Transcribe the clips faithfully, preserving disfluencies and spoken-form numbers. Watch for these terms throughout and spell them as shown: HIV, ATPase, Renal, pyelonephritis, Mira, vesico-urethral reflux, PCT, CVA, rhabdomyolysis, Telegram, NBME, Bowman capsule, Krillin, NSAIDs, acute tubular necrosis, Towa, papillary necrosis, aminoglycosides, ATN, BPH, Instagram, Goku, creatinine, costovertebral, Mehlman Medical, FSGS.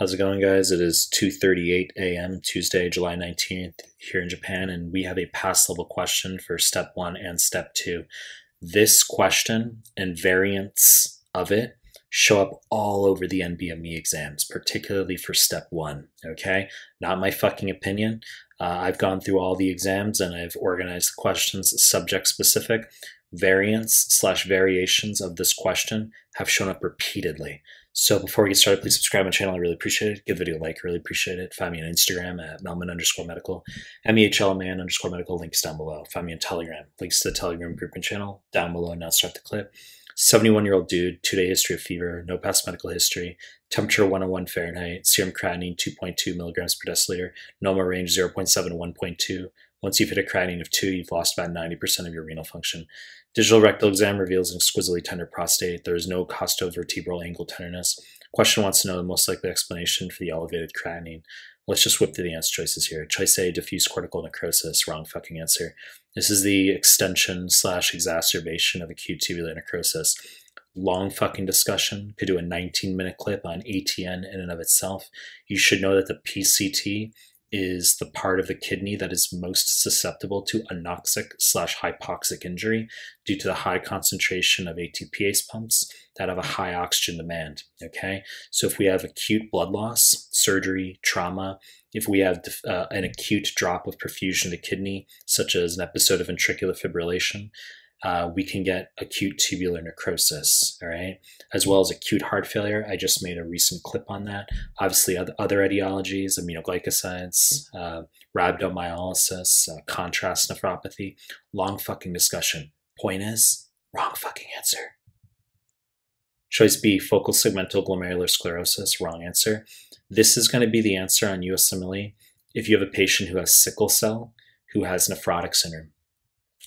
How's it going, guys? It is two thirty-eight a m Tuesday, July nineteenth here in Japan, and we have a past level question for step one and step two. This question and variants of it show up all over the N B M E exams, particularly for step one, okay? Not my fucking opinion. Uh, I've gone through all the exams and I've organized the questions subject specific. Variants slash variations of this question have shown up repeatedly. So before we get started, please subscribe to my channel. I really appreciate it. Give the video a like. I really appreciate it. Find me on Instagram at Mehlman underscore medical, M E H L M A N underscore medical. Links down below. Find me on Telegram. Links to the Telegram group and channel down below. Now start the clip. seventy-one-year-old dude, two-day history of fever, no past medical history, temperature one oh one Fahrenheit, serum creatinine two point two milligrams per deciliter, normal range zero point seven to one point two. Once you've hit a creatinine of two, you've lost about ninety percent of your renal function. Digital rectal exam reveals an exquisitely tender prostate. There is no costovertebral angle tenderness. Question wants to know the most likely explanation for the elevated creatinine. Let's just whip through the answer choices here. Choice A, diffuse cortical necrosis. Wrong fucking answer. This is the extension slash exacerbation of acute tubular necrosis. Long fucking discussion. Could do a nineteen minute clip on A T N in and of itself. You should know that the P C T is the part of the kidney that is most susceptible to anoxic slash hypoxic injury due to the high concentration of ATPase pumps that have a high oxygen demand, okay? So if we have acute blood loss, surgery, trauma, if we have uh, an acute drop of perfusion in the kidney, such as an episode of ventricular fibrillation, Uh, we can get acute tubular necrosis, all right, as well as acute heart failure. I just made a recent clip on that. Obviously, other, other etiologies, aminoglycosides, uh, rhabdomyolysis, uh, contrast nephropathy, long fucking discussion. Point is, wrong fucking answer. Choice B, focal segmental glomerular sclerosis, wrong answer. This is going to be the answer on U S M L E if you have a patient who has sickle cell, who has nephrotic syndrome.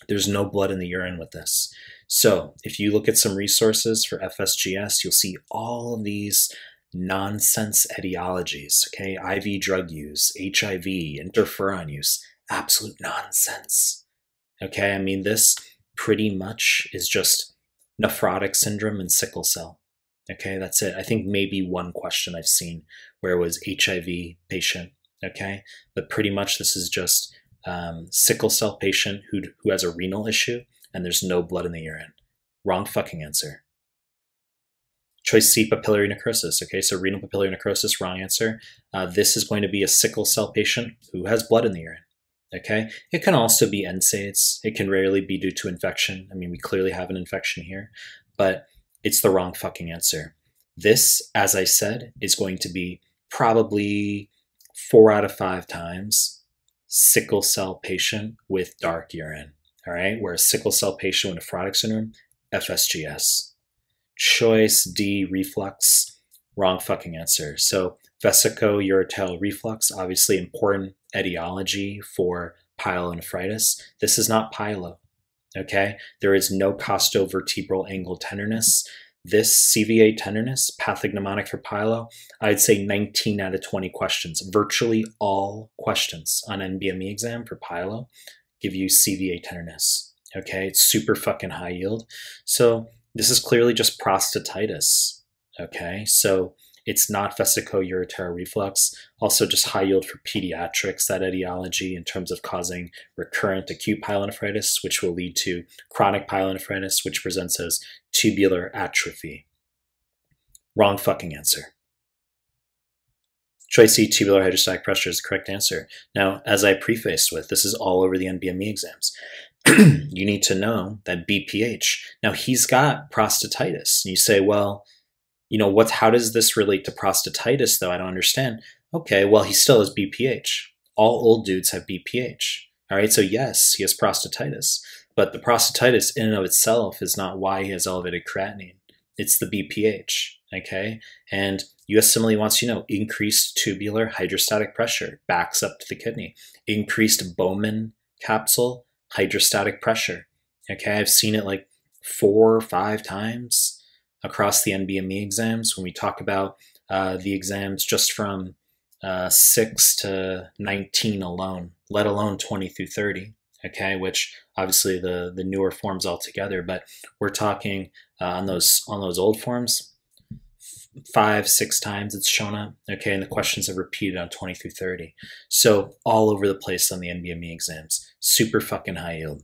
There's no blood in the urine with this. So if you look at some resources for F S G S, you'll see all of these nonsense etiologies, okay? I V drug use, H I V, interferon use, absolute nonsense, okay? I mean, this pretty much is just nephrotic syndrome and sickle cell, okay? That's it. I think maybe one question I've seen where it was H I V patient, okay? But pretty much this is just Um, sickle cell patient who, who has a renal issue and there's no blood in the urine. Wrong fucking answer. Choice C, papillary necrosis. Okay, so renal papillary necrosis, wrong answer. Uh, this is going to be a sickle cell patient who has blood in the urine. Okay, it can also be N SAIDs. It can rarely be due to infection. I mean, we clearly have an infection here, but it's the wrong fucking answer. This, as I said, is going to be probably four out of five times sickle cell patient with dark urine, all right? Where a sickle cell patient with nephrotic syndrome, F S G S. Choice D, reflux, wrong fucking answer. So vesico-urethral reflux, obviously important etiology for pyelonephritis. This is not pyelo, okay? There is no costovertebral angle tenderness. This C V A tenderness, pathognomonic for pyelo, I'd say nineteen out of twenty questions, virtually all questions on N B M E exam for pyelo give you C V A tenderness, okay? It's super fucking high yield. So this is clearly just prostatitis, okay? So it's not vesico-urethral reflux, also just high yield for pediatrics, that etiology in terms of causing recurrent acute pyelonephritis, which will lead to chronic pyelonephritis, which presents as tubular atrophy. Wrong fucking answer. Choice C, tubular hydrostatic pressure is the correct answer. Now, as I prefaced with, this is all over the N B M E exams. You need to know that B P H. Now, he's got prostatitis. And you say, well, you know, what's, how does this relate to prostatitis, though? I don't understand. Okay, well, he still has B P H. All old dudes have B P H. All right, so yes, he has prostatitis. But the prostatitis in and of itself is not why he has elevated creatinine. It's the B P H, okay? And U S M L E wants you to know increased tubular hydrostatic pressure backs up to the kidney. Increased Bowman capsule hydrostatic pressure, okay? I've seen it like four or five times across the N B M E exams when we talk about uh, the exams just from uh, six to nineteen alone, let alone twenty through thirty, okay, which obviously the, the newer forms altogether, but we're talking uh, on those on those old forms, five, six times it's shown up, okay, and the questions are repeated on twenty through thirty. So all over the place on the N B M E exams, super fucking high yield.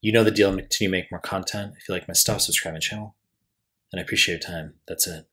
You know the deal. Continue to make more content. If you like my stuff, subscribe my channel, and I appreciate your time. That's it.